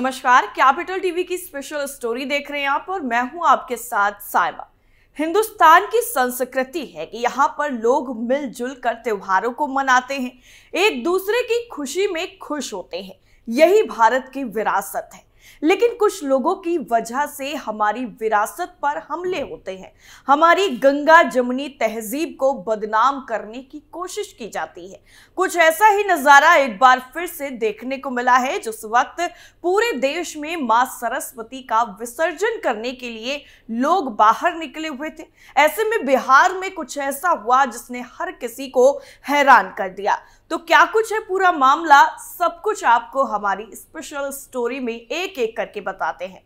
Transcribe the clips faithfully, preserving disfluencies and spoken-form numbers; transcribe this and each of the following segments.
नमस्कार, Capital TV की special story देख रहे हैं आप और मैं हूं आपके साथ साइबा। हिंदुस्तान की संस्कृति है कि यहाँ पर लोग मिलजुल कर त्योहारों को मनाते हैं, एक दूसरे की खुशी में खुश होते हैं। यही भारत की विरासत है, लेकिन कुछ लोगों की वजह से हमारी विरासत पर हमले होते हैं। हमारी गंगा जमुनी तहजीब को बदनाम करने की कोशिश की जाती है। कुछ ऐसा ही नज़ारा एक बार फिर से देखने को मिला है, जिस वक्त पूरे देश में माँ सरस्वती का विसर्जन करने के लिए लोग बाहर निकले हुए थे। ऐसे में बिहार में कुछ ऐसा हुआ जिसने हर किसी को हैरान कर दिया। तो क्या कुछ है पूरा मामला, सब कुछ आपको हमारी स्पेशल स्टोरी में एक एक करके बताते हैं।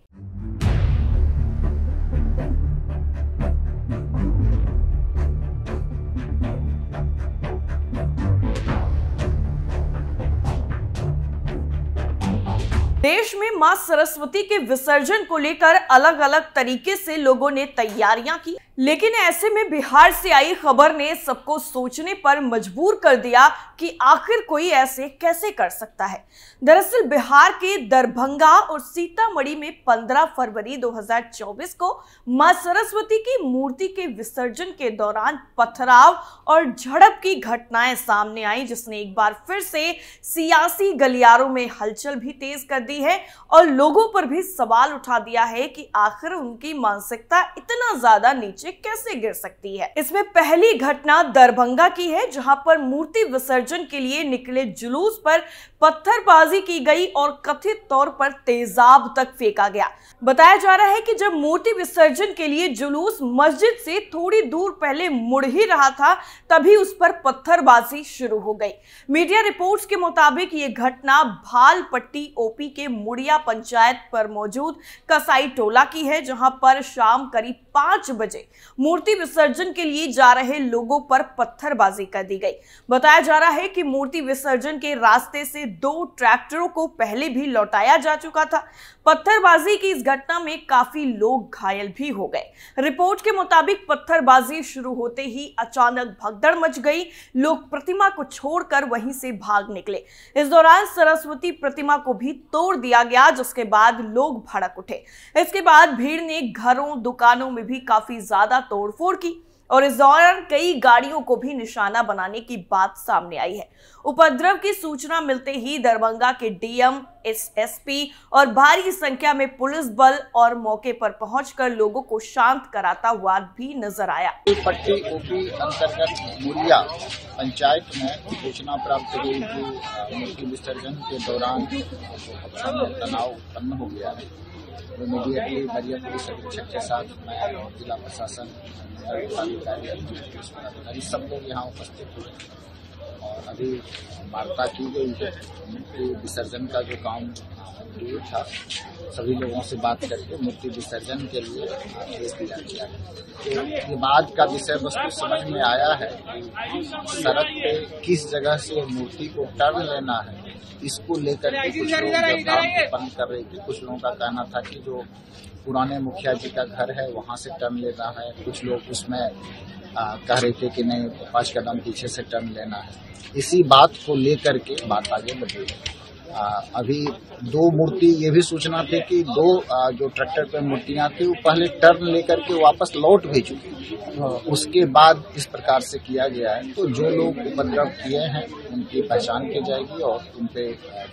देश में मां सरस्वती के विसर्जन को लेकर अलग अलग तरीके से लोगों ने तैयारियां की, लेकिन ऐसे में बिहार से आई खबर ने सबको सोचने पर मजबूर कर दिया कि आखिर कोई ऐसे कैसे कर सकता है। दरअसल बिहार के दरभंगा और सीतामढ़ी में पंद्रह फरवरी दो हज़ार चौबीस को मां सरस्वती की मूर्ति के विसर्जन के दौरान पथराव और झड़प की घटनाएं सामने आई, जिसने एक बार फिर से सियासी गलियारों में हलचल भी तेज कर दी है और लोगों पर भी सवाल उठा दिया है कि आखिर उनकी मानसिकता इतना ज्यादा नीचे कैसे गिर सकती है। इसमें पहली घटना दरभंगा की है, जहां पर मूर्ति विसर्जन के लिए निकले जुलूस पर पत्थरबाजी की गई और कथित तौर पर तेजाब तक फेंका गया। बताया जा रहा है कि जब मूर्ति विसर्जन के लिए जुलूस मस्जिद से थोड़ी दूर पहले मुड़ ही रहा था, तभी उस पर पत्थरबाजी शुरू हो गई। मीडिया रिपोर्ट्स के मुताबिक ये घटना भालपट्टी ओपी के मुड़िया पंचायत पर मौजूद कसाई टोला की है, जहां पर शाम करीब पांच बजे मूर्ति विसर्जन के लिए जा रहे लोगों पर पत्थरबाजी कर दी गई। बताया जा रहा है कि मूर्ति विसर्जन के रास्ते से दो ट्रैक्टरों को पहले भी लौटाया जा चुका था। पत्थरबाजी की इस घटना में काफी लोग घायल भी हो गए। रिपोर्ट के मुताबिक पत्थरबाजी शुरू होते ही अचानक भगदड़ मच गई। लोग प्रतिमा को छोड़कर वहीं से भाग निकले। इस दौरान सरस्वती प्रतिमा को भी तोड़ दिया गया, जिसके बाद लोग भड़क उठे। इसके बाद भीड़ ने घरों, दुकानों में भी काफी ज्यादा तोड़फोड़ की और इस दौरान कई गाड़ियों को भी निशाना बनाने की बात सामने आई है। उपद्रव की सूचना मिलते ही दरभंगा के डीएम, एसएसपी और भारी संख्या में पुलिस बल और मौके पर पहुंचकर लोगों को शांत कराता हुआ भी नजर आया। पट्टी ओपी अंतर्गत मुड़िया पंचायत में सूचना प्राप्त हुई कि मूर्ति विसर्जन के दौरान तनाव उत्पन्न हो गया है। इमीडिएटली वरीय पुलिस अधीक्षक के साथ मैं और जिला प्रशासन अधिकारी सब लोग यहाँ उपस्थित हुए और अभी वार्ता की गई है। मूर्ति विसर्जन का जो काम ड्यू था, सभी लोगों से बात करके मूर्ति विसर्जन के लिए आदेश दिया गया है। तो बाद का विषय वस्तु समझ में आया है कि सड़क पे किस जगह से मूर्ति को टर्न लेना है, इसको लेकर के कुछ लोग उत्पन्न कर रहे थे। कुछ लोगों का कहना था कि जो पुराने मुखिया जी का घर है वहाँ से टर्न लेना है, कुछ लोग उसमें आ, कह रहे थे कि नहीं पाँच कदम पीछे से टर्न लेना है। इसी बात को लेकर के बात आगे बढ़ी। अभी दो मूर्ति ये भी सूचना थी कि दो आ, जो ट्रैक्टर पे मूर्तियां थी वो पहले टर्न लेकर के वापस लौट भी चुकी, उसके बाद इस प्रकार से किया गया है। तो जो लोग उपद्रव किए हैं उनकी पहचान की जाएगी और उनपे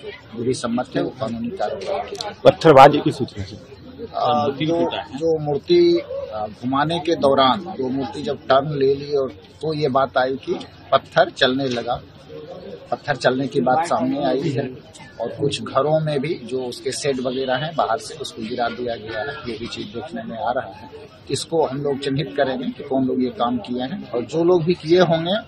जो भी सम्मत है वो कानूनी कार्रवाई की जाएगी। पत्थरबाजी की सूचना से जो मूर्ति घुमाने के दौरान जो मूर्ति जब टर्न ले ली और तो ये बात आई कि पत्थर चलने लगा। पत्थर चलने की बात सामने आई है और कुछ घरों में भी जो उसके सेट वगैरह हैं बाहर से उसको गिरा दिया गया है। ये भी चीज देखने में आ रहा है। इसको हम लोग चिन्हित करेंगे कि कौन लोग ये काम किए हैं और जो लोग भी किए होंगे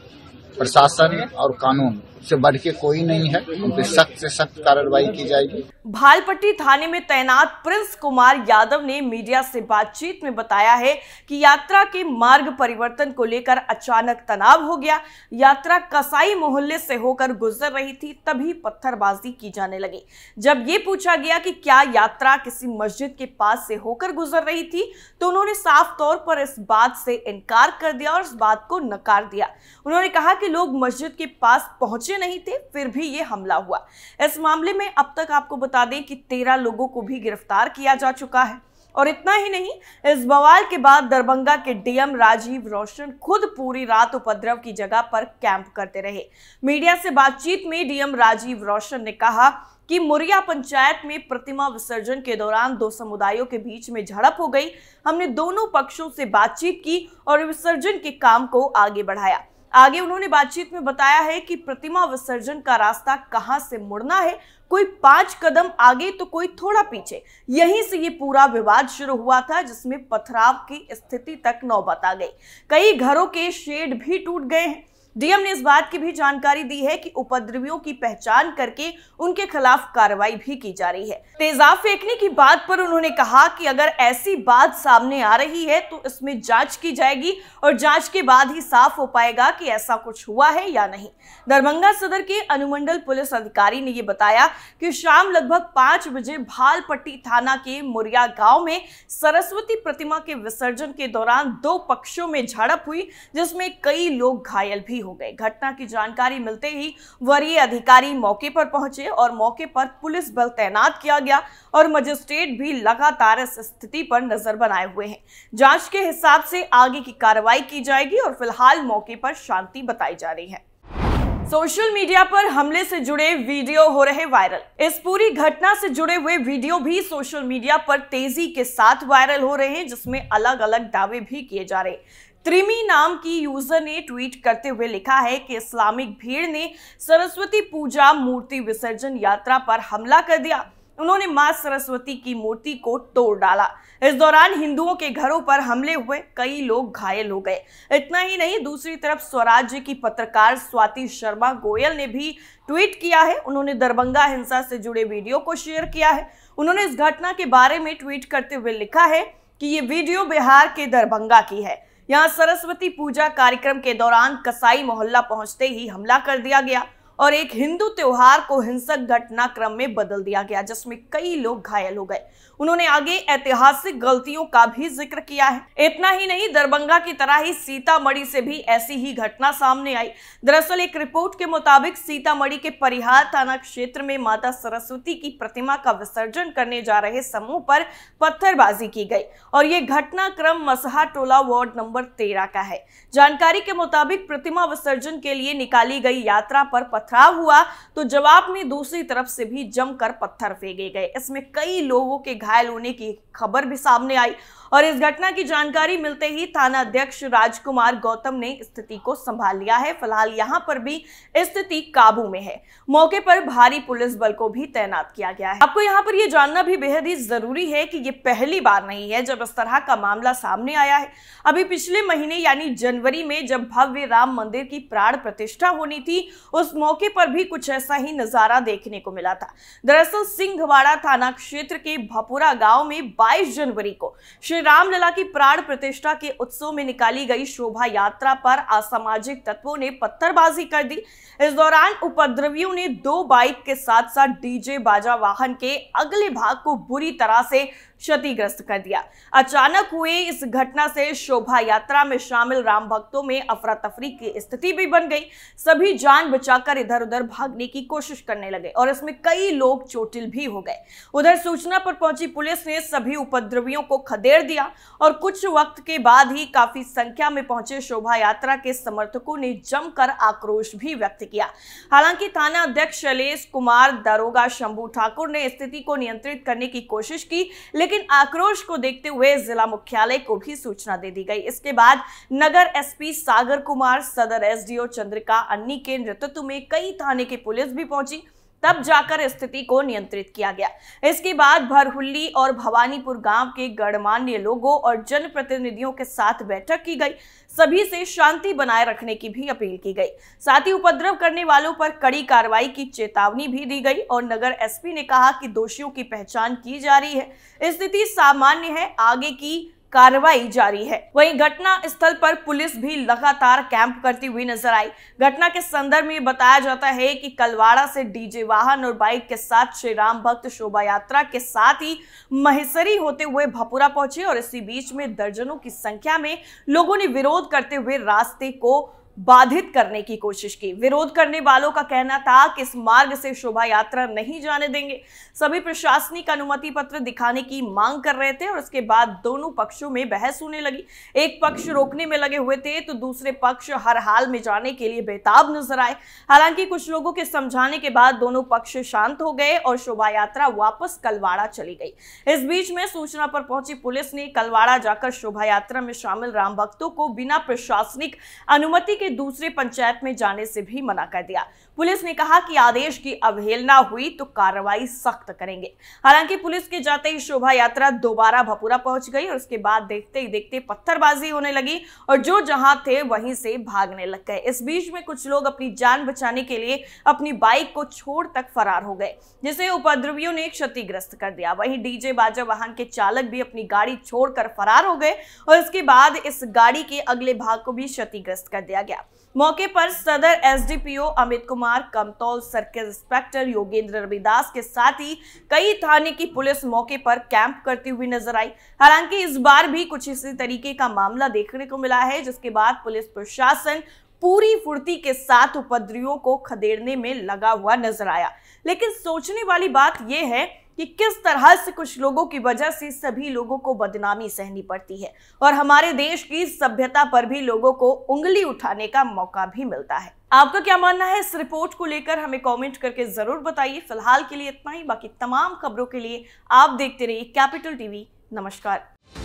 प्रशासन और कानून से बढ़ के कोई नहीं है, उन पे सख्त से सख्त कार्रवाई की जाएगी। भालपट्टी थाने में तैनात प्रिंस कुमार यादव ने मीडिया से बातचीत में बताया है कि यात्रा के मार्ग परिवर्तन को लेकर अचानक तनाव हो गया। यात्रा कसाई मोहल्ले से होकर गुजर रही थी, तभी पत्थरबाजी की जाने लगी। जब ये पूछा गया कि क्या यात्रा किसी मस्जिद के पास से होकर गुजर रही थी, तो उन्होंने साफ तौर पर इस बात से इनकार कर दिया और इस बात को नकार दिया। उन्होंने कहा कि लोग मस्जिद के पास पहुंचे पहुंचे नहीं थे, फिर भी ये हमला हुआ। इस मामले में अब तक आपको बता दें कि तेरह लोगों को भी गिरफ्तार किया जा चुका है। और इतना ही नहीं, इस बवाल के बाद दरभंगा के डीएम राजीव रोशन खुद पूरी रात उपद्रव की जगह पर कैंप करते रहे। मीडिया से बातचीत में डीएम राजीव रोशन ने कहा कि मुरिया पंचायत में प्रतिमा विसर्जन के दौरान दो समुदायों के बीच में झड़प हो गई। हमने दोनों पक्षों से बातचीत की और विसर्जन के काम को आगे बढ़ाया। आगे उन्होंने बातचीत में बताया है कि प्रतिमा विसर्जन का रास्ता कहां से मुड़ना है, कोई पांच कदम आगे तो कोई थोड़ा पीछे। यहीं से ये पूरा विवाद शुरू हुआ था, जिसमें पथराव की स्थिति तक नौबत आ गई। कई घरों के शेड भी टूट गए हैं। डीएम ने इस बात की भी जानकारी दी है कि उपद्रवियों की पहचान करके उनके खिलाफ कार्रवाई भी की जा रही है। तेजाब फेंकने की बात पर उन्होंने कहा कि अगर ऐसी बात सामने आ रही है तो इसमें जांच की जाएगी और जांच के बाद ही साफ हो पाएगा कि ऐसा कुछ हुआ है या नहीं। दरभंगा सदर के अनुमंडल पुलिस अधिकारी ने ये बताया कि शाम लगभग पांच बजे भालपट्टी थाना के मुरिया गाँव में सरस्वती प्रतिमा के विसर्जन के दौरान दो पक्षों में झड़प हुई, जिसमें कई लोग घायल भी हो गए। घटना की जानकारी मिलते ही वरीय अधिकारी मौके पर पहुंचे और मौके पर पुलिस बल तैनात किया गया और मजिस्ट्रेट भी लगातार इस स्थिति पर नजर बनाए हुए हैं। जांच के हिसाब से आगे की कार्रवाई की जाएगी और फिलहाल मौके पर शांति बताई जा रही है। सोशल मीडिया पर हमले से जुड़े वीडियो हो रहे वायरल। इस पूरी घटना से जुड़े हुए वीडियो भी सोशल मीडिया पर तेजी के साथ वायरल हो रहे हैं, जिसमें अलग अलग दावे भी किए जा रहे हैं। त्रिमी नाम की यूजर ने ट्वीट करते हुए लिखा है कि इस्लामिक भीड़ ने सरस्वती पूजा मूर्ति विसर्जन यात्रा पर हमला कर दिया। उन्होंने मां सरस्वती की मूर्ति को तोड़ डाला। इस दौरान हिंदुओं के घरों पर हमले हुए, कई लोग घायल हो गए। इतना ही नहीं, दूसरी तरफ स्वराज्य की पत्रकार स्वाति शर्मा गोयल ने भी ट्वीट किया है। उन्होंने दरभंगा हिंसा से जुड़े वीडियो को शेयर किया है। उन्होंने इस घटना के बारे में ट्वीट करते हुए लिखा है कि ये वीडियो बिहार के दरभंगा की है। यहाँ सरस्वती पूजा कार्यक्रम के दौरान कसाई मोहल्ला पहुंचते ही हमला कर दिया गया और एक हिंदू त्योहार को हिंसक घटनाक्रम में बदल दिया गया, जिसमें कई लोग घायल हो गए। उन्होंने आगे ऐतिहासिक गलतियों का भी जिक्र किया है। इतना ही नहीं, दरभंगा की तरह ही सीतामढ़ी से भी ऐसी ही घटना सामने आई। दरअसल एक रिपोर्ट के मुताबिक सीतामढ़ी के परिहार थाना क्षेत्र में माता सरस्वती की प्रतिमा का विसर्जन करने जा रहे समूह पर पत्थरबाजी की गई और ये घटनाक्रम मसहा टोला वार्ड नंबर तेरह का है। जानकारी के मुताबिक प्रतिमा विसर्जन के लिए निकाली गई यात्रा पर पथराव हुआ तो जवाब में दूसरी तरफ से भी जमकर पत्थर फेंके गए। इसमें कई लोगों के घायल होने की खबर भी सामने आई और इस घटना की जानकारी मिलते ही थाना अध्यक्ष राजकुमार गौतम ने स्थिति को संभाल लिया है। फिलहाल यहां पर भी स्थिति काबू में है। मौके पर भारी पुलिस बल को भी तैनात किया गया है। आपको यहां पर यह जानना भी बेहद ही जरूरी है कि यह पहली बार नहीं है जब इस तरह का मामला सामने आया है। अभी पिछले महीने यानी जनवरी में जब भव्य राम मंदिर की प्राण प्रतिष्ठा होनी थी, उस मौके पर भी कुछ ऐसा ही नजारा देखने को मिला था। दरअसल सिंहवाड़ा थाना क्षेत्र के भपुरा गांव में बाईस जनवरी को श्री रामलला की प्राण प्रतिष्ठा के उत्सव में निकाली गई शोभा यात्रा पर असामाजिक तत्वों ने पत्थरबाजी कर दी। इस दौरान उपद्रवियों ने दो बाइक के साथ साथ डीजे बाजा वाहन के अगले भाग को बुरी तरह से क्षतिग्रस्त कर दिया। अचानक हुए इस घटना से शोभा यात्रा में शामिल राम भक्तों में अफरा तफरी की स्थिति भी बन गई। सभी जान बचाकर इधर उधर भागने की कोशिश करने लगे और इसमें कई लोग चोटिल भी हो गए। उधर सूचना पर पहुंची पुलिस ने सभी उपद्रवियों को खदेड़ दिया और कुछ वक्त के बाद ही काफी संख्या में पहुंचे शोभा यात्रा के समर्थकों ने जमकर आक्रोश भी व्यक्त किया। हालांकि थाना अध्यक्ष शैलेश कुमार, दारोगा शंभू ठाकुर ने स्थिति को नियंत्रित करने की कोशिश की, लेकिन आक्रोश को देखते हुए जिला मुख्यालय को भी सूचना दे दी गई। इसके बाद नगर एसपी सागर कुमार, सदर एसडीओ चंद्रिका अन्नी के नेतृत्व में कई थाने की पुलिस भी पहुंची, तब जाकर स्थिति को नियंत्रित किया गया। इसके बाद भरहुल्ली और भवानीपुर गांव के गणमान्य लोगों और जनप्रतिनिधियों के साथ बैठक की गई। सभी से शांति बनाए रखने की भी अपील की गई। साथ ही उपद्रव करने वालों पर कड़ी कार्रवाई की चेतावनी भी दी गई और नगर एसपी ने कहा कि दोषियों की पहचान की जा रही है, स्थिति सामान्य है, आगे की कार्रवाई जारी है। वहीं घटना स्थल पर पुलिस भी लगातार कैंप करती हुई नजर आई। घटना के संदर्भ में बताया जाता है कि कलवाड़ा से डीजे वाहन और बाइक के साथ श्री राम भक्त शोभा यात्रा के साथ ही महेसरी होते हुए भपुरा पहुंचे और इसी बीच में दर्जनों की संख्या में लोगों ने विरोध करते हुए रास्ते को बाधित करने की कोशिश की। विरोध करने वालों का कहना था कि इस मार्ग से शोभा यात्रा नहीं जाने देंगे। सभी प्रशासनिक अनुमति पत्र दिखाने की मांग कर रहे थे और उसके बाद दोनों पक्षों में बहस होने लगी। एक पक्ष रोकने में लगे हुए थे तो दूसरे पक्ष हर हाल में जाने के लिए बेताब नजर आए। हालांकि कुछ लोगों के समझाने के बाद दोनों पक्ष शांत हो गए और शोभा यात्रा वापस कलवाड़ा चली गई। इस बीच में सूचना पर पहुंची पुलिस ने कलवाड़ा जाकर शोभा यात्रा में शामिल राम भक्तों को बिना प्रशासनिक अनुमति के दूसरे पंचायत में जाने से भी मना कर दिया। पुलिस ने कहा कि आदेश की अवहेलना हुई तो कार्रवाई सख्त करेंगे। हालांकि पुलिस के जाते ही शोभा यात्रा दोबारा भपुरा पहुंच गई और उसके बाद देखते ही देखते पत्थरबाजी होने लगी और जो जहां थे वहीं से भागने लग गए। इस बीच में कुछ लोग अपनी जान बचाने के लिए अपनी बाइक को छोड़ तक फरार हो गए, जिसे उपद्रवियों ने क्षतिग्रस्त कर दिया। वहीं डीजे बाजा वाहन के चालक भी अपनी गाड़ी छोड़कर फरार हो गए और इसके बाद इस गाड़ी के अगले भाग को भी क्षतिग्रस्त कर दिया गया। मौके पर सदर SDPO Amit Kumar, Kamtaul circle inspector Yogendra Ravidas के साथ ही कई थाने की पुलिस मौके पर कैंप करती हुई नजर आई। हालांकि इस बार भी कुछ इसी तरीके का मामला देखने को मिला है, जिसके बाद पुलिस प्रशासन पूरी फुर्ती के साथ उपद्रवियों को खदेड़ने में लगा हुआ नजर आया। लेकिन सोचने वाली बात यह है कि किस तरह से कुछ लोगों की वजह से सभी लोगों को बदनामी सहनी पड़ती है और हमारे देश की सभ्यता पर भी लोगों को उंगली उठाने का मौका भी मिलता है। आपका क्या मानना है इस रिपोर्ट को लेकर, हमें कमेंट करके जरूर बताइए। फिलहाल के लिए इतना ही, बाकी तमाम खबरों के लिए आप देखते रहिए कैपिटल टीवी। नमस्कार।